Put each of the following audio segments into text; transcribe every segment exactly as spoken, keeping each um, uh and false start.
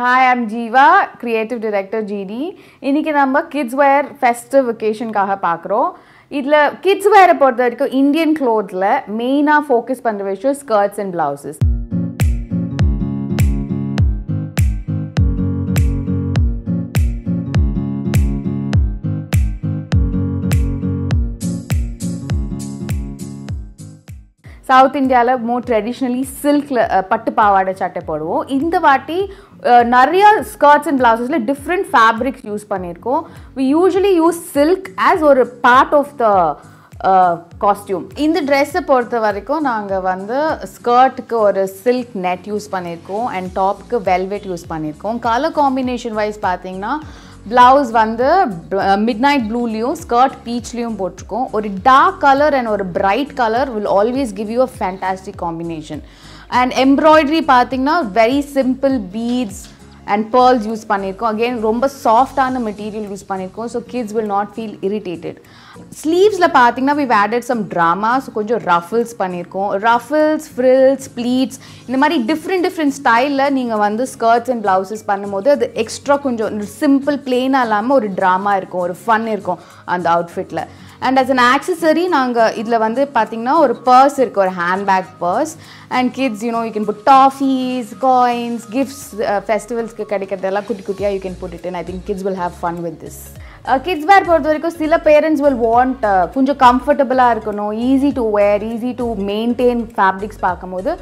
Hi, I'm Jeeva, Creative Director G D. Inniki namma kids wear festive vacation kaha paakrom. Idla kids wear poradhukku Indian clothes la main ah focus pandra vishayam skirts and blouses. South India la more traditionally silk pattu pavada chatte poduvom. Indha vaati nariya skirts and blouses la different fabrics use pannirkom. We usually use silk as a part of the uh, costume. Indha dress portha varaikum naanga vanda skirt ku or silk net use pannirkom and top ku velvet use pannirkom. Color combination wise pathina blouse vandu midnight blue liyum skirt peach liyum potrukom. Or dark color and or bright color will always give you a fantastic combination. And embroidery pathina very simple beads and pearls use pannirkom. Again romba soft ana material use pannirkom, so kids will not feel irritated. Sleeves la pathina we've added some drama, so konjam ruffles pannirkom. Ruffles, frills, pleats indha mari different different style la neenga vandu skirts and blouses pannumode adu extra konjam simple plain ah illama oru drama irukum, oru fun irukum and the outfit la. And as an accessory, naanga idla vandu pathina or purse irukku, or handbag purse. And kids, you know, you can put toffees, coins, gifts, uh, festivals ku kadikadella kutti kuttiya you can put it in. I think kids will have fun with this. Uh, kids wear poradhukku sila parents will want uh, konja comfortable ah irukono, easy to wear, easy to maintain fabrics paakumbodhu.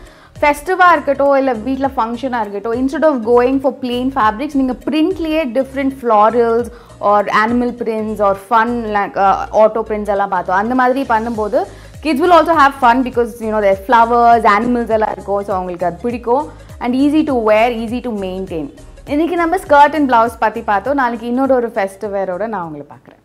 Festive ah irukatto illa veetla function ah irukatto, instead of going for plain fabrics neenga print liye different florals or animal prints or fun like uh, auto prints alla paatho andha madri pannumbodhu kids will also have fun because you know there's flowers, animals alla irukko, so avangalukku adu pidikum and easy to wear, easy to maintain. Inniki namma skirt and blouse pathi paatho, naaliki innoru or festive wear oda na ungala paakren.